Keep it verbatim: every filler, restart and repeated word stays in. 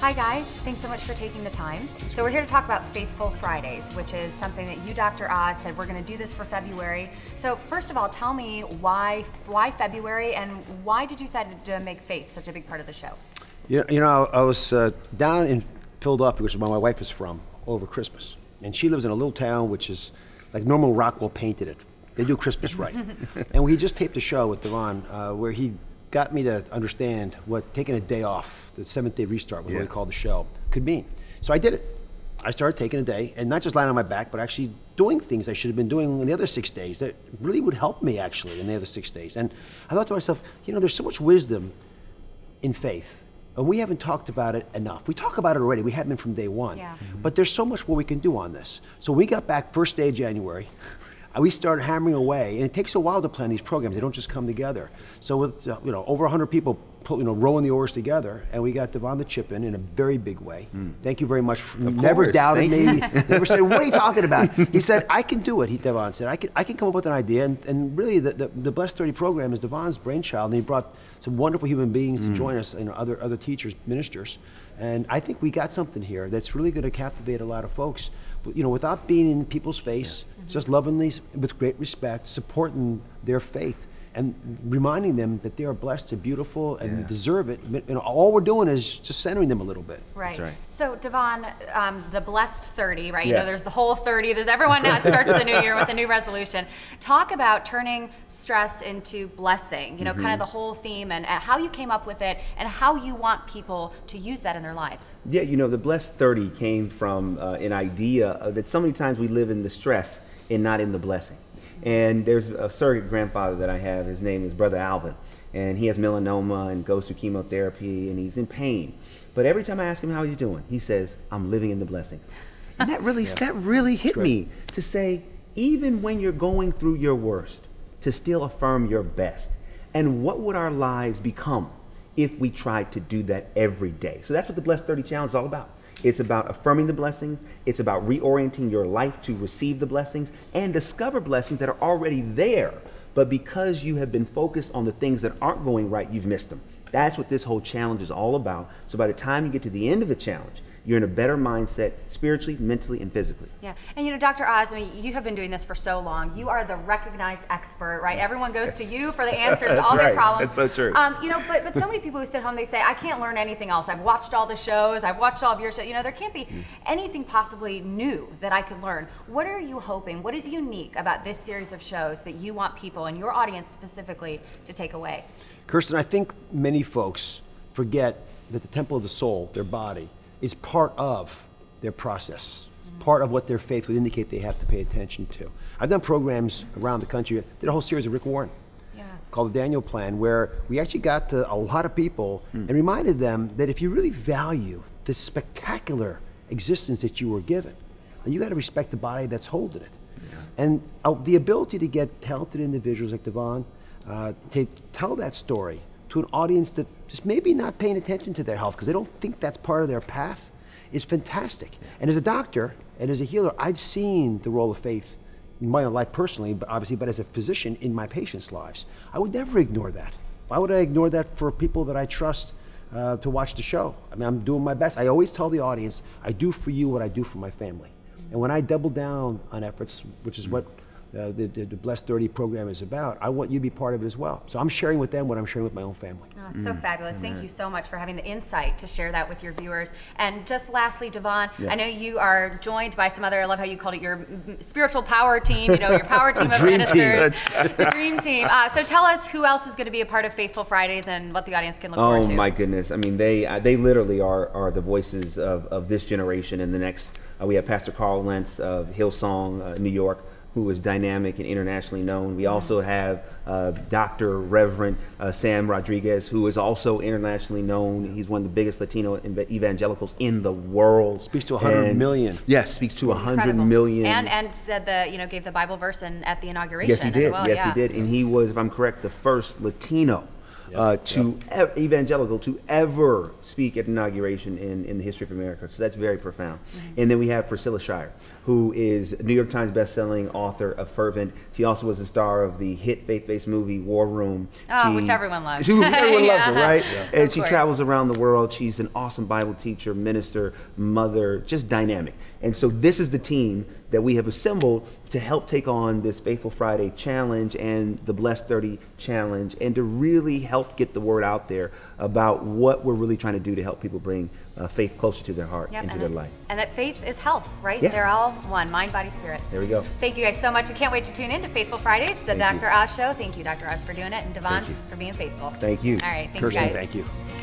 Hi guys, thanks so much for taking the time. So we're here to talk about Faithful Fridays, which is something that you, Doctor Oz, said we're gonna do this for February. So first of all, tell me why why February and why did you decide to make faith such a big part of the show? You know, you know I, I was uh, down in Philadelphia, which is where my wife is from, over Christmas. And she lives in a little town which is like Norman Rockwell painted it. They do Christmas right. And we just taped a show with Devon uh, where he got me to understand what taking a day off, the seventh day restart, what yeah. we call the show, could mean. So I did it. I started taking a day, and not just lying on my back, but actually doing things I should have been doing in the other six days that really would help me actually in the other six days. And I thought to myself, you know, there's so much wisdom in faith, and we haven't talked about it enough. We talk about it already, we have been from day one, yeah. mm-hmm. but there's so much more we can do on this. So we got back first day of January, we started hammering away, and it takes a while to plan these programs. They don't just come together. So with uh, you know over one hundred people pull, you know rowing the oars together, and we got Devon the chip in in a very big way. Mm. Thank you very much. For never course. doubted Thank me. Never said, "What are you talking about?" He said, "I can do it." He Devon said, "I can. I can come up with an idea." And, and really, the, the the Blessed thirty program is Devon's brainchild, and he brought some wonderful human beings mm. to join us, and you know, other other teachers, ministers. And I think we got something here that's really going to captivate a lot of folks. You know, without being in people's face, yeah. mm-hmm. just lovingly, with great respect, supporting their faith and reminding them that they are blessed and beautiful and yeah. deserve it. And all we're doing is just centering them a little bit. Right. That's right. So Devon, um, the Blessed thirty, right? Yeah. You know, there's the whole thirty. There's everyone now that starts the new year with a new resolution. Talk about turning stress into blessing, you know, mm-hmm. kind of the whole theme and, and how you came up with it and how you want people to use that in their lives. Yeah, you know, the Blessed thirty came from uh, an idea of that so many times we live in the stress and not in the blessing. And there's a surrogate grandfather that I have, his name is Brother Alvin, and he has melanoma and goes through chemotherapy and he's in pain. But every time I ask him how he's doing, he says, "I'm living in the blessings." And that really, yeah. that really hit me to say, even when you're going through your worst, to still affirm your best. And what would our lives become if we tried to do that every day? So that's what the Blessed thirty Challenge is all about. It's about affirming the blessings, it's about reorienting your life to receive the blessings and discover blessings that are already there, but because you have been focused on the things that aren't going right, you've missed them. That's what this whole challenge is all about. So by the time you get to the end of the challenge, you're in a better mindset spiritually, mentally, and physically. Yeah, and you know, Doctor Oz, I mean, you have been doing this for so long. You are the recognized expert, right? Everyone goes to you for the answers to all right. their problems. That's so true. Um, you know, but, but so many people who sit home, they say, "I can't learn anything else. I've watched all the shows. I've watched all of your shows." You know, there can't be mm. anything possibly new that I could learn. What are you hoping? What is unique about this series of shows that you want people and your audience specifically to take away? Kirsten, I think many folks forget that the temple of the soul, their body, is part of their process, mm-hmm. part of what their faith would indicate they have to pay attention to. I've done programs around the country, did a whole series of Rick Warren yeah. called The Daniel Plan, where we actually got to a lot of people mm. and reminded them that if you really value the spectacular existence that you were given, then you gotta respect the body that's holding it. Yeah. And uh, the ability to get talented individuals like Devon uh, to tell that story to an audience that just maybe not paying attention to their health because they don't think that's part of their path is fantastic. And as a doctor and as a healer, I've seen the role of faith in my own life personally, but obviously, but as a physician in my patients' lives. I would never ignore that. Why would I ignore that for people that I trust uh, to watch the show? I mean, I'm doing my best. I always tell the audience, I do for you what I do for my family. And when I double down on efforts, which is what Uh, the, the, the Blessed thirty program is about, I want you to be part of it as well. So I'm sharing with them what I'm sharing with my own family. Oh, it's mm. so fabulous. Thank mm. you so much for having the insight to share that with your viewers. And just lastly, Devon, yeah. I know you are joined by some other, I love how you called it your spiritual power team, you know, your power team of ministers. The dream team. Uh, so tell us who else is going to be a part of Faithful Fridays and what the audience can look oh, forward to. Oh my goodness. I mean, they uh, they literally are, are the voices of, of this generation and the next. Uh, we have Pastor Carl Lentz of Hillsong uh, New York, who is dynamic and internationally known. We also have uh, Doctor Reverend uh, Sam Rodriguez, who is also internationally known. He's one of the biggest Latino evangelicals in the world. Speaks to one hundred million. Yes, speaks to one hundred million. And and said the you know gave the Bible verse and at the inauguration. Yes, he did. As well. Yes, yeah. he did. And he was, if I'm correct, the first Latino yeah, uh, to yeah. e evangelical to ever speak at inauguration in, in the history of America. So that's very profound. Mm-hmm. And then we have Priscilla Shirer, who is New York Times bestselling author of Fervent. She also was the star of the hit faith-based movie War Room. Oh, she, which everyone loves. She, everyone yeah. loves her, right? Yeah. And of she course. travels around the world. She's an awesome Bible teacher, minister, mother, just dynamic. And so this is the team that we have assembled to help take on this Faithful Friday challenge and the Blessed thirty challenge, and to really help get the word out there about what we're really trying to do to help people bring uh, faith closer to their heart yep, and to their that, life. And that faith is health, right? Yes. They're all one, mind, body, spirit. There we go. Thank you guys so much. We can't wait to tune in to Faithful Fridays, the Thank Doctor You. Oz Show. Thank you, Doctor Oz, for doing it, and Devon for being faithful. Thank you. All right, thank you guys. Kirsten, thank you.